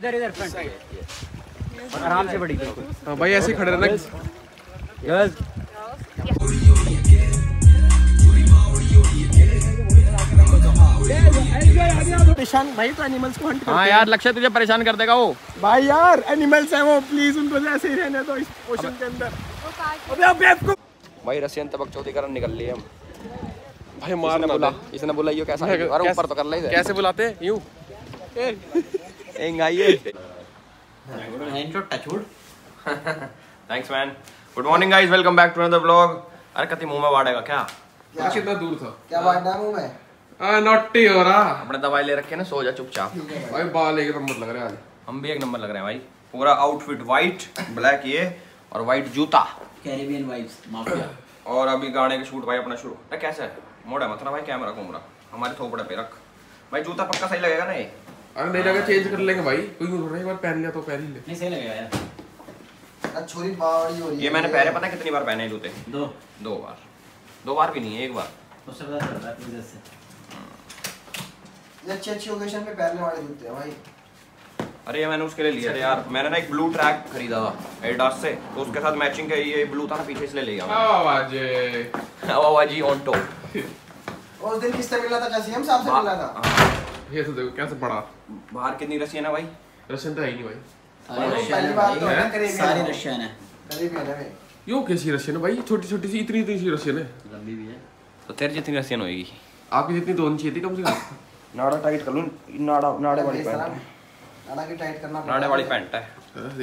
इधर इधर फ्रंट आराम से बड़ी भाई ऐसे खड़े रहना। परेशान भाई तो एनिमल्स को हंट करते हैं। हाँ यार लक्ष्य तुझे परेशान कर देगा वो भाई। यार एनिमल्स हैं वो, प्लीज उनको ऐसे ही रहने दो इस ओशन के अंदर। अबे आपको भाई रशियन तबक चौथी करन निकल लिए हम भाई। मारना बोला इसने बोला यो कैसा है और ऊपर तो कर ले। कैसे बुलाते यूं एंगाइए intro touchwood. Thanks man. Good morning guys, welcome back to another vlog. अरे कति मुंह में वाड़ेगा क्या? कितना दूर था क्या वाड़ना मुंह में? आ नॉटी हो रहा। अपने दवाई ले रखे ना, सो जा चुपचाप भाई। बाल एक नंबर लग रहे हैं आज। हम भी एक नंबर लग रहे हैं भाई। पूरा आउटफिट व्हाइट ब्लैक ये और व्हाइट जूता, कैरेबियन वाइब्स माफिया। और अभी गाने का शूट भाई अपना शुरू। अरे कैसा है मोड़ा मत ना भाई, कैमरा घूम रहा हमारे थोपड़े पे रख भाई। जूता पक्का सही लगेगा ना ये? अरे नहीं लगा चेंज कर लेंगे भाई, कोई नहीं एक बार पहन लिया तो पहन ही ले। नहीं सही लगेगा यार। अब छोरी बावड़ी हो रही है। ये मैंने पहले पता कितनी बार पहने हैं जूते? दो बार। दो बार भी नहीं है, एक बार। उससे पता चल रहा है मुझे से। ये अच्छी-अच्छी ओकेशन पे पहनने वाले जूते हैं भाई। अरे ये मैंने उसके लिए लिया था यार, मैंने ना एक ब्लू ट्रैक खरीदा था एडिडास से, तो उसके साथ मैचिंग का ये ब्लू था ना पीछे, इसलिए ले लिया मैंने। आवाज ऑन टॉप। उस दिन किससे मिला था? जसीम साहब से मिला था। ये तो देखो कैसे बड़ा। बाहर कितनी रशियन है भाई? रशियन तो है ही नहीं भाई, सारे रशियन है। करेबियन है भाई। यो कैसी रशियन है भाई? छोटी-छोटी सी इतनी सी रशियन है। लंबी भी है। तो तेरे जितनी रशियन होएगी। आपकी जितनी तो होनी चाहिए थी कम से कम। नाड़ा टाइट कर लूं, नाड़े वाली पैंट। नाड़ा की टाइट करना पड़ेगा। नाड़े वाली पैंट है।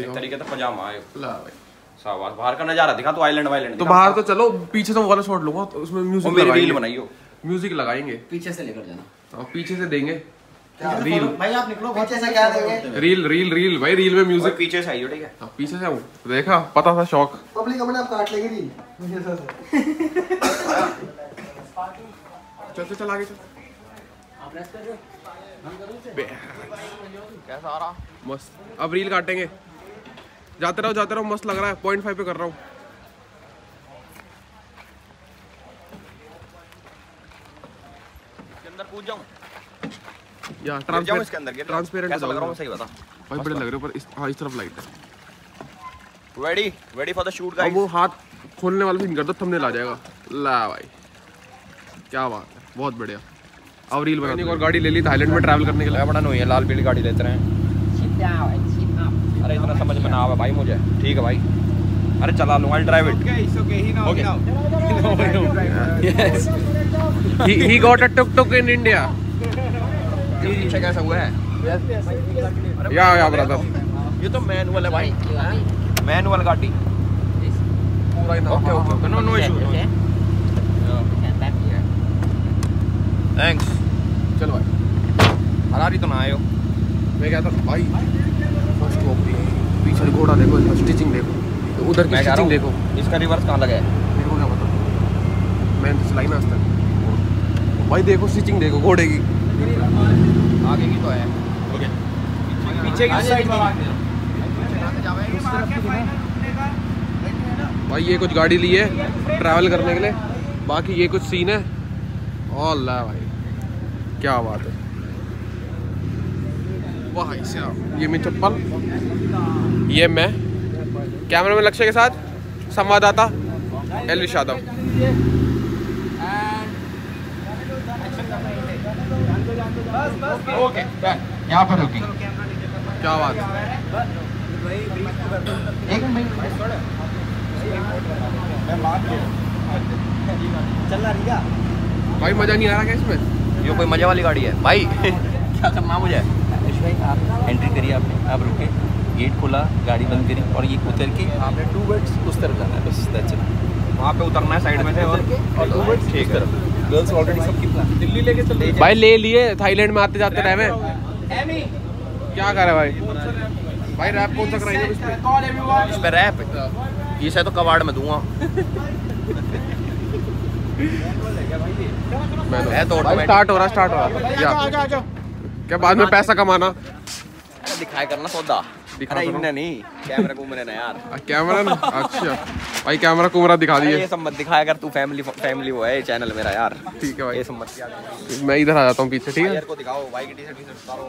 एक तरीके से पजामा है ये। ला भाई। शाबाश। बाहर का नजारा दिखा तो आइलैंड। तो बाहर तो चलो, पीछे से वाला शॉट लूंगा उसमें म्यूजिक लगाएंगे। रील बनाइयो। म्यूजिक लगाएंगे। पीछे से लेकर जाना। और पीछे से देंगे। रील भाई आप निकलो पीछे से क्या देंगे? रील भाई, रील में म्यूजिक पीछे से आइयो। ठीक है अब पीछे से आऊं? देखा पता था शौक पब्लिक अपने आप काट लेगी रील। मुझे ऐसा चल आगे चल। आप रेस्ट कर दो। कैसा आ रहा? मस्त। अब रील काटेंगे। जाते रहो मस्त लग रहा है। 0.5 पे कर रहा हूं। अंदर कूद जाऊं या ट्रांसपेरेंट इसके अंदर? ट्रांसपेरेंट कैसा लग रहा हूं? सही बता भाई, बड़े लग रहे हो पर इस तरफ लाइट है। Ready for the shoot guys. वो हाथ खोलने वाला फिंगर तो थंबनेल आ जाएगा। ला भाई क्या बात है, बहुत बढ़िया। अब रील बनाने और गाड़ी ले ली थाईलैंड में ट्रैवल करने के लिए। बड़ा नहीं है, लाल पीली गाड़ी लेते रहे। अरे इतना समझ में ना आवे भाई मुझे। ठीक है भाई, अरे चला लूंगा। I drive it. Okay he now yes he got a truck in India. पीछे कैसा हुआ है या ब्रदर? ये तो मैनुअल है भाई, मैनुअल गाड़ी पूरा। Okay no issue. थैंक्स। चलो भाई हरारी तो ना आयो। मैं कहता हूं भाई फर्स्ट कॉपी पीछे घोड़ा देखो, इसका स्टिचिंग देखो, उधर की स्टिचिंग देखो, इसका रिवर्स कहाँ लगा है मेरे को क्या पता। मैंने तो सिलाई में आज तक भाई देखो स्टिचिंग देखो घोड़े की। आगे की तो है ओके, पीछे की साइड भाई। ये कुछ गाड़ी ली है ट्रैवल करने के लिए, बाकी ये कुछ सीन है। और ला भाई क्या बात है। वाह ये मैं चप्पल, ये मैं कैमरा में लक्ष्य के साथ संवाददाता एलविश यादव। ओके यहाँ पर रुकी। क्या बात भाई, मजा नहीं आ रहा क्या इसमें? ये कोई मजे वाली गाड़ी है भाई। क्या करना मुझे? भाई आप एंट्री करिए, आपने आप रुके, गेट खोला, गाड़ी बंद करी और ये उतर के आपने 2 वर्ड्स उस तरफ जाना है बस। That's it. वहाँ पे उतरना है साइड में से और 2 वर्ड्स ठीक कर। गर्ल्स ऑलरेडी सबकी दिल्ली लेके चले भाई, ले लिए थाईलैंड में आते जाते रहे। मैं क्या कर रहा है भाई? भाई रैप कौन सा कराएंगे इस पे? रैप ये शायद तो कबाड़ में दूंगा मैं तो। स्टार्ट हो रहा क्या बाद में पैसा कमाना दिखाया करना सौदा। अरे नहीं कैमरा घूम रहा है यार। कैमरा ना अच्छा भाई, कैमरा घूमरा दिखा दिए। ये सब मत दिखाया कर तू, फैमिली वो है चैनल मेरा यार। ठीक है भाई ये सब मत यार। मैं इधर आ जाता हूँ पीछे। ठीक है यार को दिखाओ भाई की टी-शर्ट उतारो।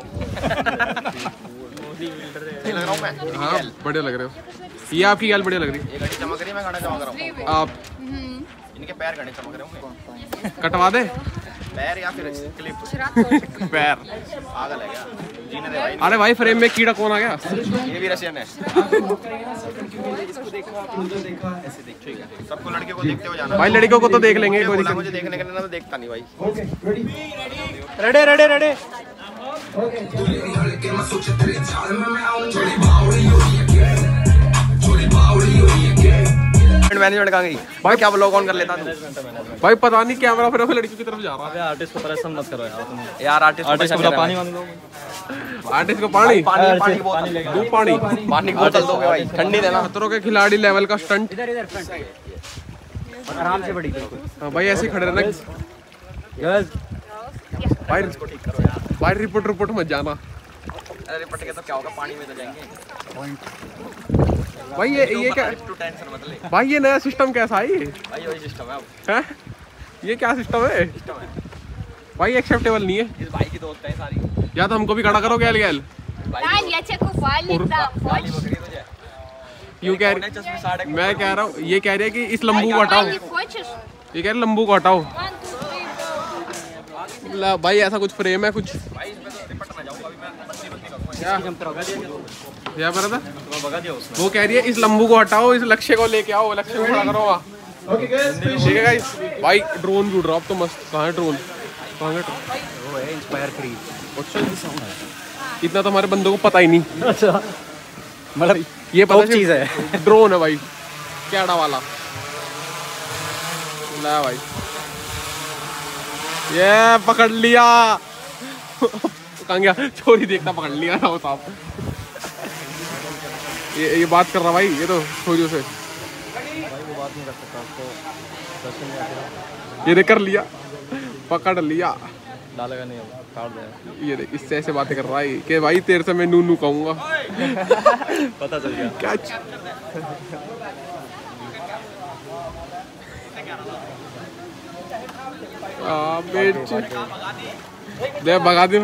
हाँ बढ़िया लग रहे हो, ये आपकी गाल बढ़िया लग रही है। ये चमक रही है, मैं गाना चमक रहा हूँ। आप इनके पैर गाने चमक रहे होंगे, कटवा दे पैर या फिर क्लिप पैर। पागल है क्या, जीने दे भाई। अरे भाई फ्रेम में कीड़ा कौन आ गया? ये भी रशियन है। इसको देखो, आप मुझे देखा, ऐसे देख, ठीक है। सबको लड़के को देखते हो जाना भाई, लड़कियों को तो देख लेंगे, कोई दिक्कत। मुझे देखने के लिए ना देखता नहीं भाई। Okay ready ready ready okay. Management कहाँ गई भाई, क्या ब्लॉग ऑन कर लेता तू भाई? पता नहीं कैमरा फिर लड़की की तरफ जा रहा है। आर्टिस्ट को परेशान मत करो यार, आर्टिस्ट को पानी मांग लो, आर्टिस्ट को पानी पानी पानी दूध पानी पानी की बोतल दोगे भाई, ठंडी देना। खतरों के खिलाड़ी लेवल का स्टंट। इधर इधर फ्रंट आराम से बड़ी भाई, ऐसे खड़े रहना गाइस भाई। इसको ठीक करो यार भाई, रिपोर्ट रिपोर्ट मत जाना। अरे पटके तो क्या होगा, पानी में तो जाएंगे भाई। ये क्या टेंशन मत ले भाई, ये नया सिस्टम कैसा है भाई? वही सिस्टम है अब हैं? ये क्या सिस्टम है भाई, एक्सेप्टेबल नहीं है। इस भाई की दोस्त है सारी, या तो हमको भी खड़ा करो गैल गैल भाई। ये अच्छा को फाइल लिखता फौज यू कह रही, मैं कह रहा हूं, ये कह रही है कि इस लंबू को हटाओ, ये कह रही लंबू को हटाओ भाई। ऐसा कुछ फ्रेम है कुछ भाई, इसमें तो रिपट में जाऊंगा अभी मैं, बत्ती बत्ती रखूंगा क्या हम तरगा दिया क्या बता था? वो कह रही है इस लंबू को हटाओ, इस लक्ष्य को लेके आओ, लक्ष्य को खड़ा करो। ओके ठीक है गाइस, भाई ड्रोन भी उड़ रहा अब तो मस्त। कहाँ है ड्रोन, कहाँ है ड्रोन? वो है इंस्पायर 3। इतना तो हमारे बंदों को पता ही नहीं। अच्छा मतलब ये पता चीज़ है, ड्रोन है भाई कैडा वाला ना भाई। ये पकड़ लिया कहाँ गया छोरी, देखता पकड़ लिया ना वो साहब। ये बात कर रहा भाई, ये तो छोरियों से भाई वो बात नहीं कर सकता उसको। ये देख कर लिया, पकड़ लिया, डालेगा नहीं अब काट देगा। ये देख इससे ऐसे बातें कर रहा है कि भाई तेरे से मैं नू कहूँगा पता चल गया क्या बेच भगा दे।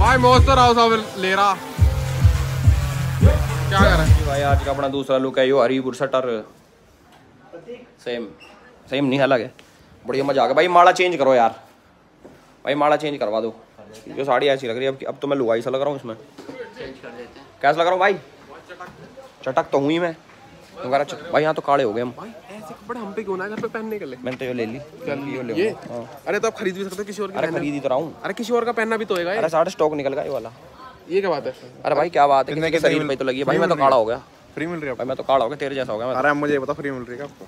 भाई मोस्टर आओ साहब ले रहा क्या कर रहा है भाई। आज का अपना दूसरा लुक है यो, हरी बुरसटर सेम सेम नहीं अलग है। बढ़िया मजा आ गया भाई। माला चेंज करो यार भाई, माला चेंज करवा दो। जो साड़ी ऐसी लग रही है अब तो मैं लुगाई सा लग रहा हूँ इसमें। कैसा लग रहा हूँ भाई? चटक तो हुई मैं भाई, यहाँ तो काले हो गए हम। ऐसे कपड़े हम पे क्यों ना, घर पे पहनने के लिए। मैंने तो ये ले ली, ले अरे तो आप खरीद भी सकते हो किसी और का। खरीद ही तो रहा हूँ, अरे किसी और का पहनना भी तो होगा। अरे साढ़े स्टॉक निकल गया ये वाला, ये क्या बात है? अरे भाई क्या बात है, कितने के शरीर पे तो लगी है भाई। मैं तो काला हो गया, फ्री मिल रही है भाई, मैं तो काला हो गया तेरे जैसा हो गया। अरे मुझे बता फ्री मिल रही है आपको?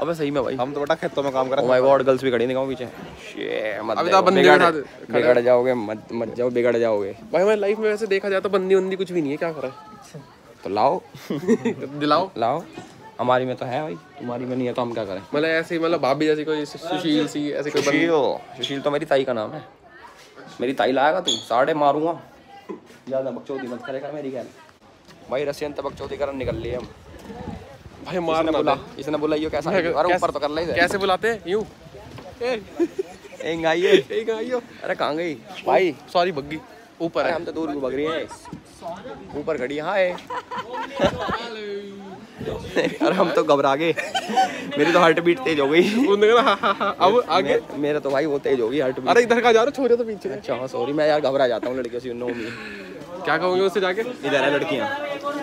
अबे सही में भाई, हम तो बेटा खेतों में काम कर रहे हैं। माय गॉड गर्ल्स भी खड़ी निकाओ पीछे, शे मत अभी तो बंदे के साथ बिगड़ जाओगे, मत जाओ बिगड़ जाओगे भाई। हमारी लाइफ में वैसे देखा जाए तो बंदी उंदी कुछ भी नहीं है, क्या कर रहा है? तो लाओ दिलाओ लाओ, हमारी में तो है भाई, तुम्हारी में नहीं है तो हम क्या करें? मतलब ऐसे मतलब भाभी जैसी कोई सुशील सी ऐसी कोई बंदी हो। सुशील तो मेरी ताई का नाम है, मेरी ताई लाएगा तू साढ़े मारूंगा। ज़्यादा बकचोदी मत करेगा मेरी गैल भाई। रशियन तो बकचोदी करने निकल लिए हम भाई। मारना बोला इसने, बोला यो कैसा? अरे ऊपर तो कर ले, कैसे बुलाते हैं यूं? ए गाइयो अरे कहाँ गई भाई? सॉरी बग्गी ऊपर है, हम तो दूर को बग रही है, ऊपर खड़ी। हाँ अरे हम तो घबरा गए, मेरी तो हार्ट बीट तेज हो गई। अब आगे मेरा तो भाई वो तेज हो गई हार्ट बीट। अरे इधर का जा रहा छोरे तो पीछे। अच्छा हाँ सॉरी, मैं यार घबरा जाता हूँ लड़कियों से। नो मी क्या कहूँगी उससे जाके, इधर है लड़कियाँ,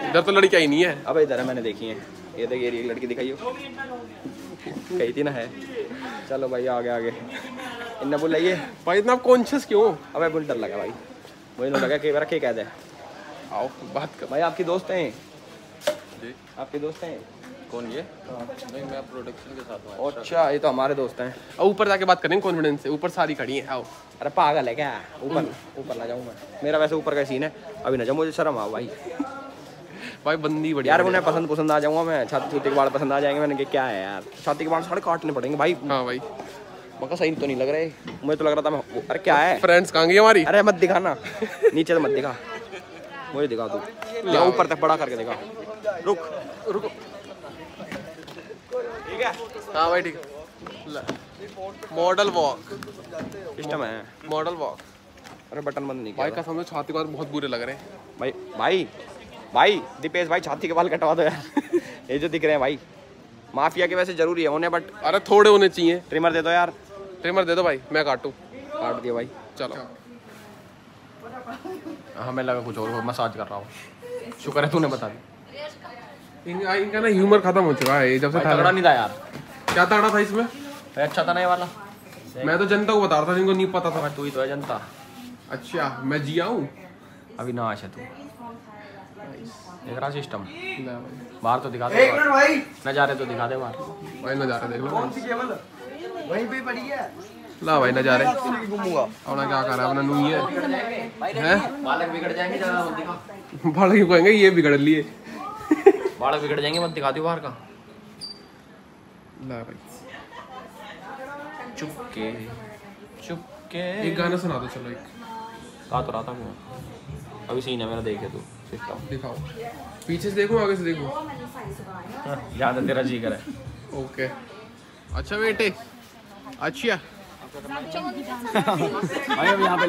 इधर तो लड़कियाँ ही नहीं है। अब इधर है, मैंने देखी है, ये देखिए एक लड़की दिखाई हो कही थी ना है। चलो भाई आगे आगे इतना बोल रही है भाई, इतना कॉन्शियस क्यों? अब बोल डर लगा भाई, वही लगा कि मेरा क्या कह दे। आओ बात कर भाई, आपकी दोस्त हैं, आपके दोस्त हैं कौन ये? नहीं, मैं प्रोडक्शन के साथ हूं। अच्छा, ये तो हमारे दोस्त हैं। ऊपर जाके बात करेंगे कॉन्फिडेंस से, ऊपर सारी खड़ी हैं। आओ। अरे पागल है क्या, ऊपर ऊपर ना जाऊँ मैं, मेरा वैसे ऊपर का सीन है, अभी ना जाऊँ, मुझे शर्म आओ भाई। भाई बंदी बढ़िया यार, उन्हें पसंद पसंद आ जाऊँगा मैं, छाती के बाल पसंद आ जाएंगे। मैंने कहा क्या है यार, छाती के बाल सारे काटने पड़ेंगे भाई। हाँ भाई, मगर सही तो नहीं लग रहा है, मुझे तो लग रहा था मैं। अरे क्या है, फ्रेंड्स कहाँ गई हमारी? अरे मत दिखाना, नीचे तो मत दिखा, मुझे दिखा तू, या ऊपर तक बड़ा करके दिखा। रुक रुक, ठीक है? हाँ भाई ठीक है। मॉडल वॉक सिस्टम है, मॉडल वॉक। अरे बटन बंद नहीं किया भाई, कसम से छाती के बाल बहुत बुरे लग रहे हैं भाई। भाई भाई दीपेश भाई, छाती के बाल कटवा दो यार, ये जो दिख रहे हैं भाई। माफिया के वैसे जरूरी है होने, बट अरे थोड़े होने चाहिए। ट्रिमर दे दो यार, ट्रिमर दे दो भाई, मैं काटूँ। काट दिया भाई, चलो। हमें लगा कुछ और, मसाज कर रहा हूँ, शुक्र है तूने बता दिया। इनका ना ह्यूमर खत्म हो चुका है जब से। तगड़ा नहीं था यार, क्या तगड़ा था इसमें? अच्छा था ना ये वाला? मैं तो जनता को बता रहा था जिनको नहीं पता था। तू ही तो है जनता। अच्छा मैं जिया हूँ अभी ना। आशा तू देख रहा सिस्टम बाहर तो दिखा दे भाई, नज़ारे तो दिखा दे बाहर भाई, नज़ारे देख लो वहीं पे पड़ी है। ला भाई नज़ारे घूमूंगा और क्या कर रहा है अपना नूही है। हैं बालक बिगड़ जाएंगे, ज़्यादा मत दिखा। बालक कहेंगे ये बिगड़ लिए, बालक बिगड़ जाएंगे, मत दिखा दियो बाहर का। ला भाई चुपके चुपके एक गाना सुना दो। चलो एक गा तो रहा था मैं, अभी सीन है मेरा, देखे तू दिखाओ। पीछे से देखो आगे से देखो, यहाँ तो तेरा जिगर है। ओके अच्छा बेटे, अच्छा भाई अब यहाँ पे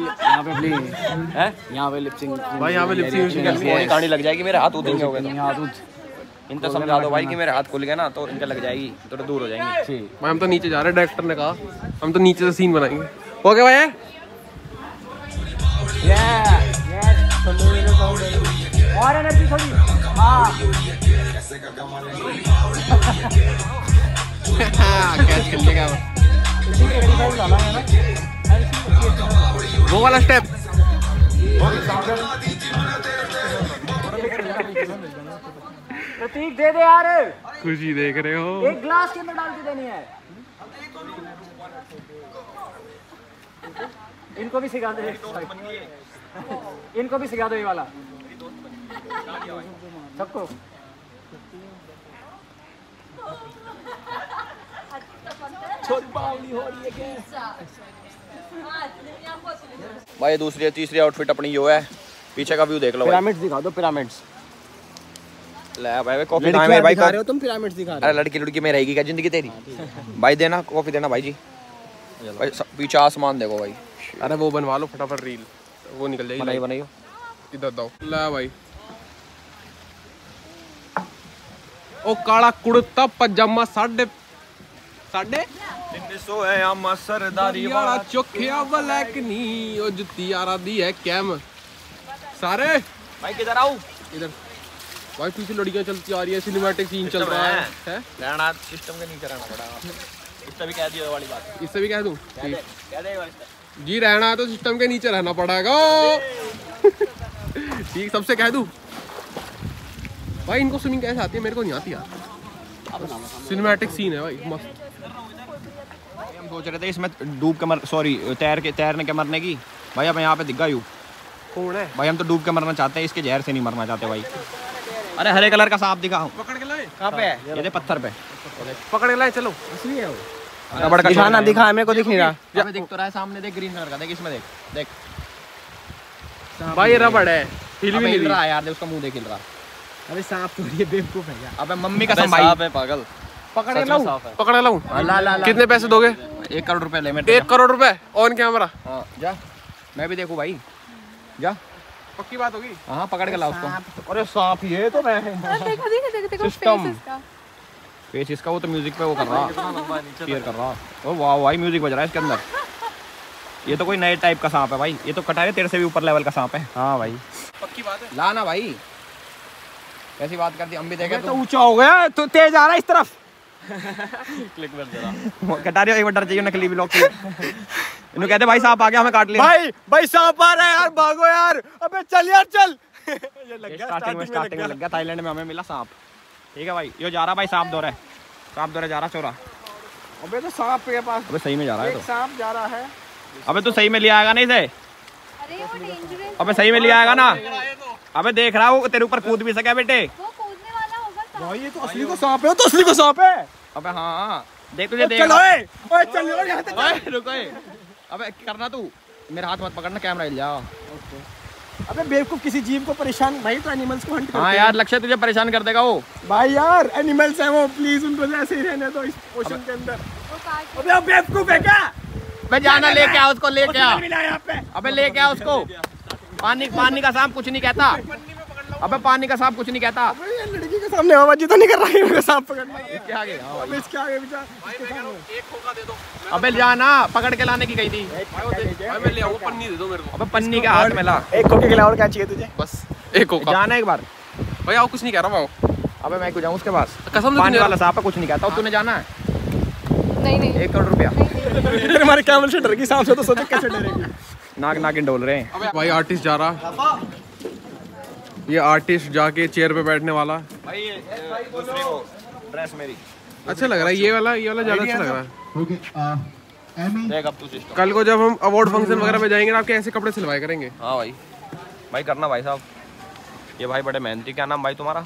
लिपसिंग भाई, यहाँ पे लिपसिंग कहानी लग जाएगी। मेरे हाथ उतरेंगे हो गए, इन तो समझा दो भाई कि मेरे हाथ खुल गए ना तो इनका लग जाएगी, थोड़ा दूर हो जाएंगे भाई। हम तो नीचे जा रहे हैं, डायरेक्टर ने कहा हम तो नीचे से सीन बनाएंगे। ओके भाई और एनर्जी थोड़ी। हाँ कैच कर लेगा वो वाला स्टेप। प्रतीक दे दे यार, खुशी देख रहे हो, एक ग्लास के अंदर डाल के देनी है। इनको भी सिखा दे, इनको भी सिखा दो ये वाला सबको। भाई दूसरी तीसरी आउटफिट अपनी यो है, पीछे का व्यू देख लो। पिरामिड्स दिखा दो, पिरामिड्स। ले भाई कॉफी ना मेरे भाई, दिखा रहे हो तुम पिरामिड्स दिखा रहे हो। अरे लड़की लड़की में रहेगी क्या जिंदगी तेरी भाई? देना कॉफी देना भाई जी। भाई पीछे आसमान देखो भाई। अरे वो बनवा लो फटाफट रील, वो निकल जाएगी। नहीं बनाइयो इधर दो। ला भाई ओ काला कुर्ता पजामा साढ़े साढ़े 300 है आमा सरदारी वाला, चोखिया ब्लैक नी ओ जुत्ती यारा दी है कैम। सारे भाई किधर आओ इधर भाई, पीछे लड़कियां चलती आ रही है, सिनेमैटिक सीन चल रहा है। रहना सिस्टम के नहीं कराना पड़ा, इससे भी कह दियो वाली बात, इससे भी कह दूं कह दे जी। रहना है तो सिस्टम के नीचे रहना पड़ेगा ठीक, सबसे कह दूं भाई। इनको स्विमिंग कैसे आती है, मेरे को नहीं आती यार। सिनेमैटिक सीन है भाई मस्त। हम सोच रहे थे इसमें डूब के तैरने के मरने की, भाई अब यहाँ पे दिख गई कौन है भाई। हम तो डूब के मरना चाहते हैं, इसके जहर से नहीं मरना चाहते भाई। अरे हरे कलर का सांप दिखा, पकड़ के लाए। कहाँ पे है? पत्थर पे पकड़ के लाए। चलो असली है वो, दिखाना दिखा, मेरे को दिख नहीं रहा। दिख तो रहा है सामने, देख ग्रीन कलर का, देख इसमें, देख देख भाई रबड़ है, हिल भी नहीं रहा यार, उसका मुँह देख हिल रहा। अबे सांप तो ये बेवकूफ है यार। अबे मम्मी का सांप है पागल। पकड़े लाऊं पकड़े लाऊं। कितने पैसे दोगे? 1 करोड़ रुपए ले। मैं 1 करोड़ रुपए ऑन कैमरा। जा मैं भी देखूं भाई, जा पक्की बात होगी। हाँ पकड़ के लाओ उसको। अरे सांप ये तो मैं देखो देखो देखो सिस्टम पेच इसका, वो तो म्यूजिक पे वो कर रहा शेयर कर रहा। ओ वाह भाई म्यूजिक बज रहा है इसके अंदर। ये तो कोई नए टाइप का सांप है भाई, ये तो कटारे तेरे से भी ऊपर लेवल का सांप है। हाँ भाई पक्की बात है, लाना भाई। कैसी बात करती, हम भी देखे तो ऊंचा हो गया तो तेज आ रहा है इस तरफ क्लिक कर जरा कटारियो, एक बार डर जाइयो नकली ब्लॉग के इन्हों कहते भाई सांप आ गया हमें काट ले। भाई भाई सांप आ रहा है यार, भागो यार। अबे चल यार चल ये लग गया, स्टार्टिंग में लग गया। थाईलैंड में हमें मिला सांप, ठीक है भाई, ये जा रहा भाई सांप दौरा है, सांप दौरा जा रहा चोरा। अबे तो सांप के पास, अबे सही में जा रहा है, तो सांप जा रहा है। अबे तो सही में लिया आएगा ना इसे, अबे सही में लिया आएगा ना, अबे देख रहा हूँ तेरे ऊपर कूद भी सके बेटे, भाई ये तो असली को सांप है, तो असली को सांप है। अबे हाँ देख तुझे देख, अबे करना तू मेरा हाथ मत पकड़ना, कैमरा हिल जाओ। अबे बेवकूफ किसी जीव को परेशान, भाई तो एनिमल्स को हंट करते हैं। हाँ यार लक्ष्य तुझे परेशान कर देगा वो, भाई यार एनिमल्स हैं वो, प्लीज उनको ऐसे ही रहने दो इस ओशन के अंदर। अबे बेवकूफ है क्या, अबे जाना लेके आ उसको, लेके आ, अबे लेके आ उसको। पानी पानी का सांप कुछ नहीं कहता, अबे पानी का सांप कुछ नहीं कहता। लड़की के सामने हवाबाजी तो नहीं कर रहा है सांप पकड़ना, इसके आगे इसके आगे बेचारा। अबे जाना पकड़ के लाने की कही थी, पन्नी दे दो मेरे को। अबे पन्नी का हाथ में ला, एक कोके के और क्या चाहिए तुझे, बस एक कोका। जाना एक बार भाई, आओ कुछ नहीं कह रहा मैं। अबे मैं क्यों जाऊँ उसके पास, कसम पानी वाला सांप है कुछ नहीं कहता, तूने जाना है। नहीं नहीं 1 करोड़ रुपया हमारे कैमल से डर गई, सांप से तो सोचो कैसे डरेगी। नाक नाकिन डोल रहे हैं भाई। आर्टिस्ट जा रहा, ये आर्टिस्ट जाके चेयर पे बैठने वाला भाई, दूसरे को ड्रेस मेरी अच्छा लग रहा है, ये वाला ज्यादा अच्छा लग रहा है। कल को जब हम अवार्ड फंक्शन वगैरह में जाएंगे ना, आपके ऐसे कपड़े सिलवाए करेंगे। हाँ भाई भाई करना भाई साहब, ये भाई बड़े मेहनती। क्या नाम भाई तुम्हारा?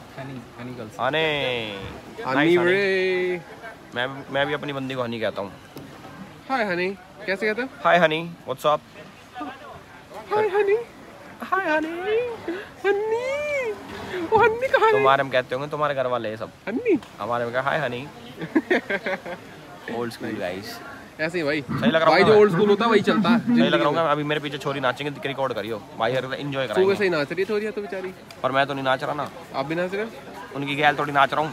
मैं भी अपनी बंदी को हनी कहता हूँ। हाय हनी, कैसे कहते हैं? Hi honey, what's up? Hi honey, hi honey, honey, वो हनी कहाँ है? तुम्हारे में कहते होंगे, तुम्हारे घर वाले सब हनी, हमारे में क्या hi honey. Old school guys, ऐसे ही भाई सही लग रहा भाई, जो ओल्ड स्कूल होता है वही चलता है। सही लग रहा हूँ। अभी मेरे पीछे छोरी नाचेंगे, रिकॉर्ड करियो भाई, एंजॉय करो। वैसे ही नाच रही है छोरी तो बेचारी, पर मैं तो नहीं नाच रहा ना। आप भी नाच रहे हो? उनकी गैल थोड़ी नाच रहा हूँ,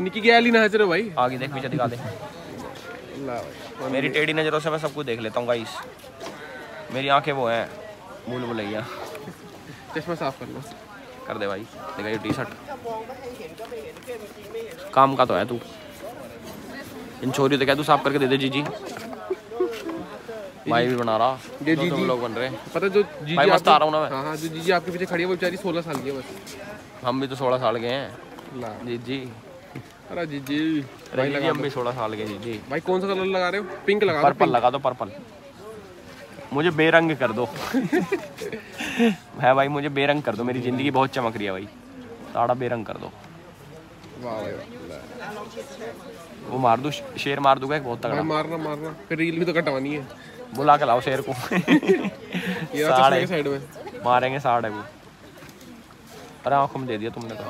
उनकी गैली नाच रहे भाई। आगे देख, पीछे दिखा दे। मेरी टेढ़ी नजरों से मैं सब कुछ देख लेता हूँ गाइस, मेरी आंखें वो हैं भूल भुलैया। चश्मा साफ कर लो, कर दे भाई। देखा ये टी शर्ट काम का तो है तू, इन छोरी तो क्या तू साफ करके दे दे। जी जी भाई भी बना रहा, जो जी लोग बन रहे हैं, पता जो जी भाई मस्त आ रहा हूँ ना मैं। हाँ जो जी जी आपके पीछे खड़ी है वो बेचारी 16 साल की है बस। हम भी तो 16 साल के हैं जी जी। अरे जी जी भाई लगा, हम भी 16 साल के जी जी। भाई कौन सा कलर लगा रहे हो? पिंक लगा, पर्पल लगा दो, पर्पल। मुझे बेरंग कर दो। है भाई मुझे बेरंग कर दो, मेरी जिंदगी बहुत चमक रही है भाई, साड़ा बेरंग कर दो। वाह वो मार दूँ, शेर मार दूंगा एक बहुत तगड़ा। मारना मारना, फिर रील भी तो कटवानी है। बुला के लाओ शेर को। साइड में मारेंगे साड़े को। अरे आँखों में दे दिया तुमने तो।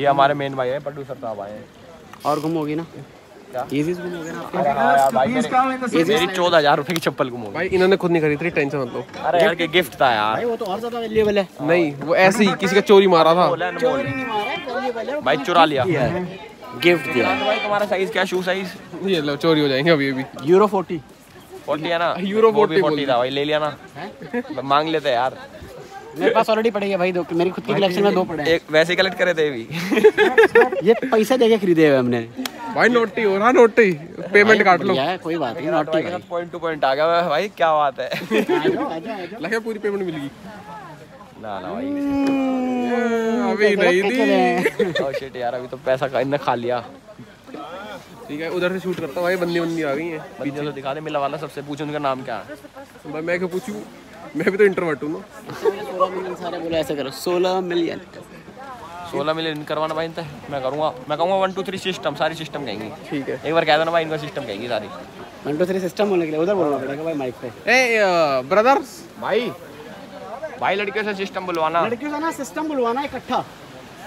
ये हमारे मेन भाई है, प्रोड्यूसर साहब आए हैं। और गुम होगी ना क्या? मेरी 14,000 रुपए की चप्पल गुम हो गई भाई, इन्होंने खुद नहीं खरीदी, टेंशन मत लो। अरे यार के गिफ्ट था यार, वो तो और ज्यादा वैल्यूएबल है। नहीं वो ऐसे ही किसी का चोरी मारा था, भाई चुरा लिया, गिफ्ट दिया। भाई तुम्हारा साइज क्या, शू साइज? ये लो चोरी हो जाएंगे अभी अभी। यूरो 40 है ना, यूरो 40 था भाई, ले लिया ना। मांग लेते यार, मेरे पास ऑलरेडी पड़े हैं भाई दो, मेरी खुद की कलेक्शन में 2 पड़े हैं। एक वैसे कलेक्ट करे थे भी। ये पैसे देके खरीदे हुए हमने भाई। नोटी हो रहा, नोटी पेमेंट काट लो, कोई बात नहीं। नोटी का पॉइंट टू पॉइंट आ गया भाई, क्या बात है। लगे पूरी पेमेंट मिल गई ना ना भाई, अभी नहीं दी। ओह शिट यार, अभी तो पैसा इतना खा लिया। ठीक है उधर से शूट करता भाई, बंदी बंदी आ गई है। बंदी तो दिखा दे, मिला वाला सबसे पूछूं उनका नाम क्या है। भाई मैं क्या पूछूं, मैं भी तो इंटरवर्ट हूँ ना। 16 मिलियन सारे बोला ऐसा करो, 16 मिलियन 16 मिलियन करवाना भाई इनसे। मैं करूँगा, मैं कहूँगा 1 2 3 सिस्टम, सारी सिस्टम कहेंगी। ठीक है एक बार कह देना भाई, इनका सिस्टम कहेंगी सारी। 1 2 3 सिस्टम बोलने के लिए उधर बोलना पड़ेगा भाई माइक पे। ए ब्रदर्स भाई भाई, लड़कियों से सिस्टम बुलवाना, लड़कियों से ना सिस्टम बुलवाना इकट्ठा।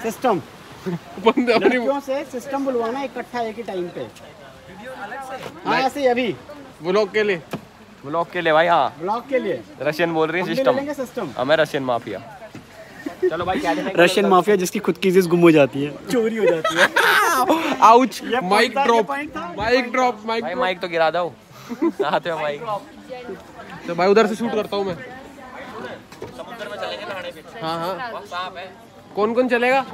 सिस्टम लड़कियों से सिस्टम बुलवाना इकट्ठा एक ही टाइम पे। हाँ ऐसे ही अभी व्लॉग के लिए, ब्लॉक के लिए भाई। हाँ ब्लॉक के लिए रशियन बोल रही है सिस्टम, हमें रशियन माफिया। चलो भाई क्या रशियन माफिया, जिसकी खुद की चीज गुम हो जाती है, चोरी हो जाती है। Ouch, mic drop, mic drop, mic भाई, माइक तो गिरा दो हाथ में माइक। तो भाई उधर से शूट करता हूँ मैं। समुद्र में चलेंगे नहाने पे। हाँ हाँ कौन कौन चलेगा? यार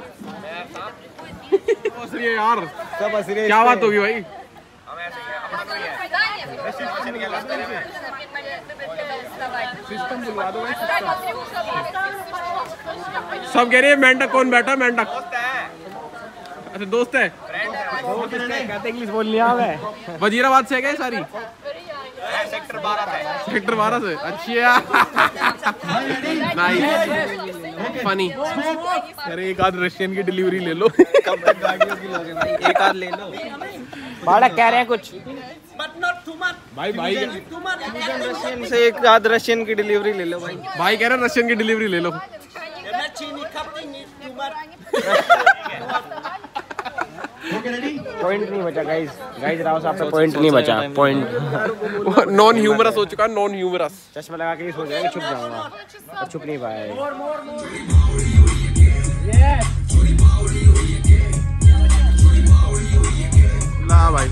सब हंस रही है, क्या बात होगी भाई। सब कह रहे हैं मेंढक कौन बैठा, मेंढक। अच्छा दोस्त है, कहते इंग्लिश बोल लिया है। वजीराबाद से है सारी, सेक्टर 12 से। अच्छा नाइस फनी। अरे एक आध रशियन की डिलीवरी ले लो, कब तक गाड़ियों की लोगे भाई, एक आध ले लो। भाड़ा कह रहे हैं कुछ भाई, भाई रशियन से एक आध रशियन की डिलीवरी ले लो भाई। भाई कह रहे हैं रशियन की डिलीवरी ले लो। पॉइंट नहीं बचा गाइस, गाइस राव साहब का पॉइंट नहीं बचा। पॉइंट नॉन ह्यूमरस हो चुका, नॉन ह्यूमरस। चश्मा लगा के ही सो जाएगा, छुप जाऊंगा, छुप नहीं पाया। ला भाई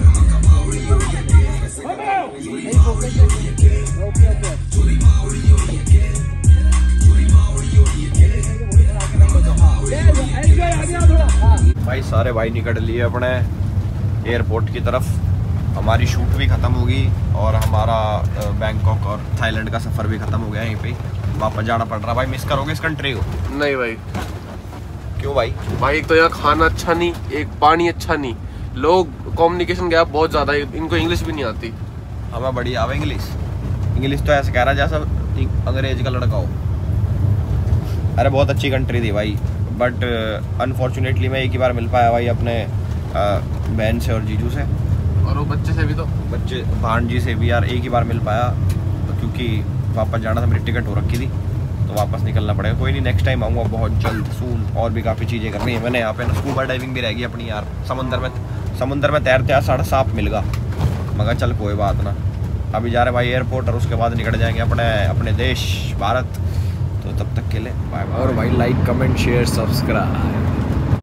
भाई सारे भाई निकल लिए अपने एयरपोर्ट की तरफ। हमारी शूट भी ख़त्म होगी और हमारा बैंकॉक और थाईलैंड का सफ़र भी ख़त्म हो गया। यहीं पे वापस जाना पड़ रहा। भाई मिस करोगे इस कंट्री को? नहीं भाई। क्यों भाई? भाई एक तो यहाँ खाना अच्छा नहीं, एक पानी अच्छा नहीं, लोग कम्युनिकेशन गैप बहुत ज़्यादा है, इनको इंग्लिश भी नहीं आती। हमें बढ़िया आवे इंग्लिश। इंग्लिश तो ऐसे कह रहा जैसा अंग्रेज का लड़का हो। अरे बहुत अच्छी कंट्री थी भाई, बट अनफॉर्चुनेटली मैं एक ही बार मिल पाया भाई अपने बहन से और जीजू से, और वो बच्चे से भी, तो बच्चे भांजी से भी यार एक ही बार मिल पाया, तो क्योंकि वापस जाना था, मेरी टिकट हो रखी थी तो वापस निकलना पड़ेगा। कोई नहीं, नेक्स्ट टाइम आऊँगा बहुत जल्द सून। और भी काफ़ी चीज़ें करनी है मैंने यहाँ पे ना, स्कूबा डाइविंग भी रहेगी अपनी यार। समुंदर में तैरते यार साढ़ा सांप मिल गया, मगर चल कोई बात ना। अभी जा रहे भाई एयरपोर्ट और उसके बाद निकल जाएंगे अपने देश भारत। तो तब तक के लिए बाय बाय। और भाई लाइक कमेंट शेयर सब्सक्राइब।